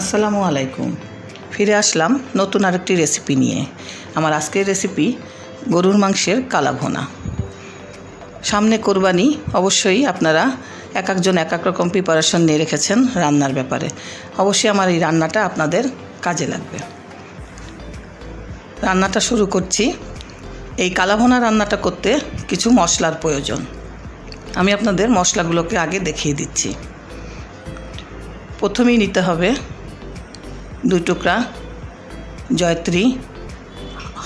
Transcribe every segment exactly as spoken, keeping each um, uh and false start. আসসালামু আলাইকুম। ফিরে আসলাম নতুন আরেকটি রেসিপি নিয়ে। আমার আজকের রেসিপি গরুর মাংসের কালা ভুনা। সামনে কোরবানি, অবশ্যই আপনারা এক একজন এক এক রকম প্রিপারেশন নিয়ে রেখেছেন রান্নার ব্যাপারে। অবশ্যই আমার এই রান্নাটা আপনাদের কাজে লাগবে। রান্নাটা শুরু করছি। এই কালা ভুনা রান্নাটা করতে কিছু মশলার প্রয়োজন। আমি আপনাদের মশলাগুলোকে আগে দেখিয়ে দিচ্ছি। প্রথমেই নিতে হবে দুই টুকরা জয়ত্রী,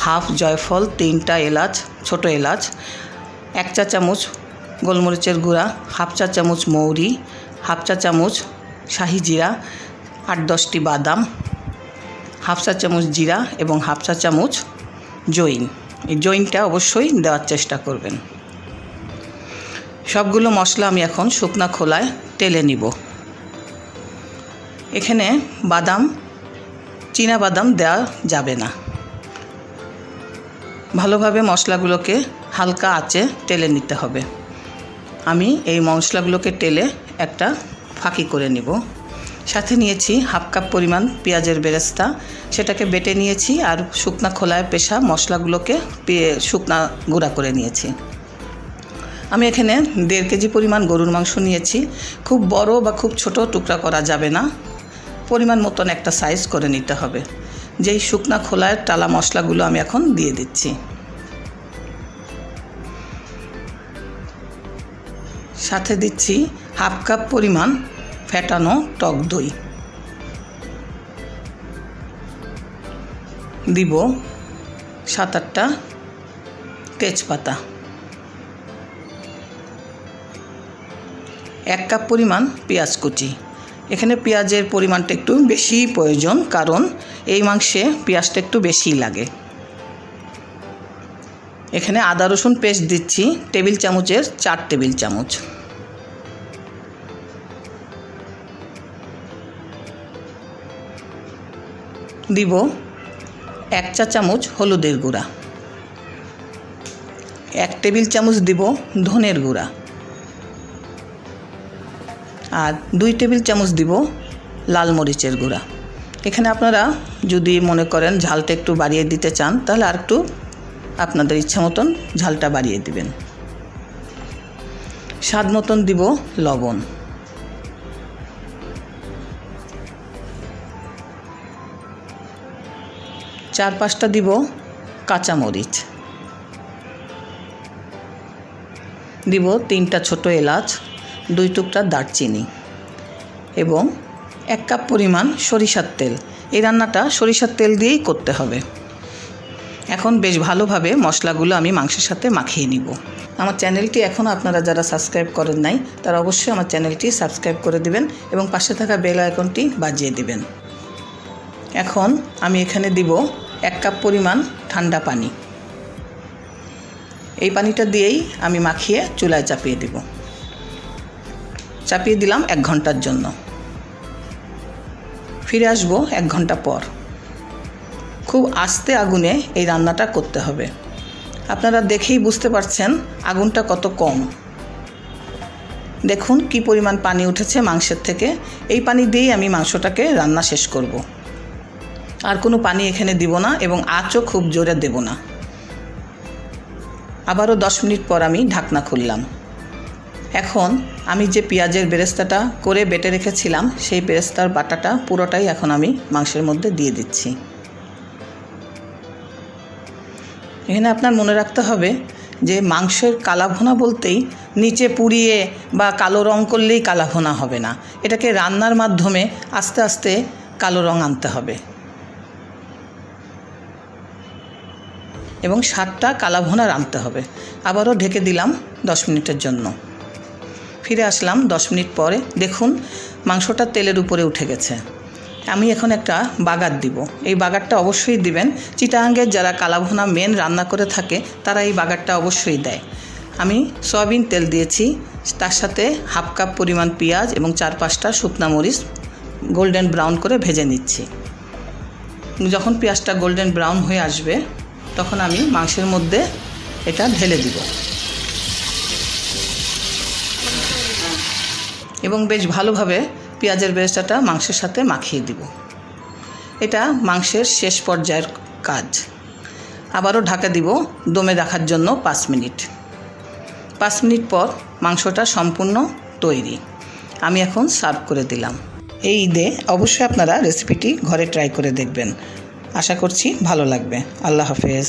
হাফ জয়ফল, তিনটা এলাচ, ছোট এলাচ, এক চা চামচ গোলমরিচের গুঁড়া, হাফ চা চামচ মৌরি, হাফ চা চামচ শাহি জিরা, আট দশটি বাদাম, হাফ চা চামচ জিরা এবং হাফ চা চামচ জৈন। এই জৈনটা অবশ্যই দেওয়ার চেষ্টা করবেন। সবগুলো মশলা আমি এখন শুকনো খোলায় তেলে নিব। এখানে বাদাম, চীনা বাদাম দেওয়া যাবে না। ভালোভাবে মশলাগুলোকে হালকা আঁচে তেলে নিতে হবে। আমি এই মশলাগুলোকে তেলে একটা ফাঁকি করে নিব। সাথে নিয়েছি হাফ কাপ পরিমাণ পেঁয়াজের বেরেস্তা, সেটাকে বেটে নিয়েছি আর শুকনো খোলায় পেশা মশলাগুলোকে শুকনো গুঁড়া করে নিয়েছি। আমি এখানে দেড় কেজি পরিমাণ গরুর মাংস নিয়েছি। খুব বড় বা খুব ছোট টুকরা করা যাবে না, পরিমাণ মতন একটা সাইজ করে নিতে হবে। যেই শুকনো খোলায় টালা মশলাগুলো আমি এখন দিয়ে দিচ্ছি। সাথে দিচ্ছি হাফ কাপ পরিমাণ ফেটানো টক দই, দিব সাত আটটা তেজপাতা, এক কাপ পরিমাণ পেঁয়াজ কুচি। এখানে পেঁয়াজের পরিমাণটা একটু বেশি প্রয়োজন, কারণ এই মাংসে পেঁয়াজটা একটু বেশি লাগে। এখানে আদা রসুন পেস্ট দিচ্ছি টেবিল চামচের চার টেবিল চামচ। দিব এক চা চামচ হলুদের গুঁড়া, এক টেবিল চামচ দিব ধনের গুঁড়া আর দুই টেবিল চামচ দিব লাল মরিচের গুঁড়া। এখানে আপনারা যদি মনে করেন ঝালটা একটু বাড়িয়ে দিতে চান, তাহলে আর একটু আপনাদের ইচ্ছা মতন ঝালটা বাড়িয়ে দিবেন। স্বাদ মতন দিব লবণ। চার পাঁচটা দিব কাঁচামরিচ, দিব তিনটা ছোট এলাচ, দুই টুকরা দারচিনি এবং এক কাপ পরিমাণ সরিষার তেল। এই রান্নাটা সরিষার তেল দিয়েই করতে হবে। এখন বেশ ভালোভাবে মশলাগুলো আমি মাংসের সাথে মাখিয়ে নিব। আমার চ্যানেলটি এখনও আপনারা যারা সাবস্ক্রাইব করেন নাই, তারা অবশ্যই আমার চ্যানেলটি সাবস্ক্রাইব করে দিবেন এবং পাশে থাকা বেল আইকনটি বাজিয়ে দিবেন। এখন আমি এখানে দিব এক কাপ পরিমাণ ঠান্ডা পানি। এই পানিটা দিয়েই আমি মাখিয়ে চুলায় চাপিয়ে দেব। চাপিয়ে দিলাম এক ঘন্টার জন্য। ফিরে আসবো এক ঘন্টা পর। খুব আস্তে আগুনে এই রান্নাটা করতে হবে। আপনারা দেখেই বুঝতে পারছেন আগুনটা কত কম। দেখুন কি পরিমাণ পানি উঠেছে মাংসের থেকে। এই পানি দিয়েই আমি মাংসটাকে রান্না শেষ করব। আর কোনো পানি এখানে দিব না এবং আঁচও খুব জোরে দেব না। আবারও দশ মিনিট পর আমি ঢাকনা খুললাম। এখন আমি যে পেঁয়াজের বেরেস্তাটা করে বেটে রেখেছিলাম, সেই বেরেস্তার বাটাটা পুরোটাই এখন আমি মাংসের মধ্যে দিয়ে দিচ্ছি। এখানে আপনার মনে রাখতে হবে যে মাংসের কালা ভুনা বলতেই নিচে পুড়িয়ে বা কালো রং করলেই কালা ভুনা হবে না। এটাকে রান্নার মাধ্যমে আস্তে আস্তে কালো রং আনতে হবে এবং সাতটা কালা ভুনা রাঁধতে হবে। আবারও ঢেকে দিলাম দশ মিনিটের জন্য। ফিরে আসলাম দশ মিনিট পরে। দেখুন মাংসটা তেলের উপরে উঠে গেছে। আমি এখন একটা বাগার দিব। এই বাগারটা অবশ্যই দিবেন। চিটাঙ্গের যারা কালা ভুনা মেন রান্না করে থাকে, তারা এই বাগারটা অবশ্যই দেয়। আমি সয়াবিন তেল দিয়েছি, তার সাথে হাফ কাপ পরিমাণ পেঁয়াজ এবং চার পাঁচটা শুকনো মরিচ গোল্ডেন ব্রাউন করে ভেজে নিচ্ছি। যখন পেঁয়াজটা গোল্ডেন ব্রাউন হয়ে আসবে, তখন আমি মাংসের মধ্যে এটা ঢেলে দিব এবং বেশ ভালোভাবে পেঁয়াজের বেরেস্তাটা মাংসের সাথে মাখিয়ে দিব। এটা মাংসের শেষ পর্যায়ের কাজ। আবারও ঢাকা দিব দমে রাখার জন্য পাঁচ মিনিট। পাঁচ মিনিট পর মাংসটা সম্পূর্ণ তৈরি। আমি এখন সার্ভ করে দিলাম। এই ঈদে অবশ্যই আপনারা রেসিপিটি ঘরে ট্রাই করে দেখবেন। আশা করছি ভালো লাগবে। আল্লাহ হাফেজ।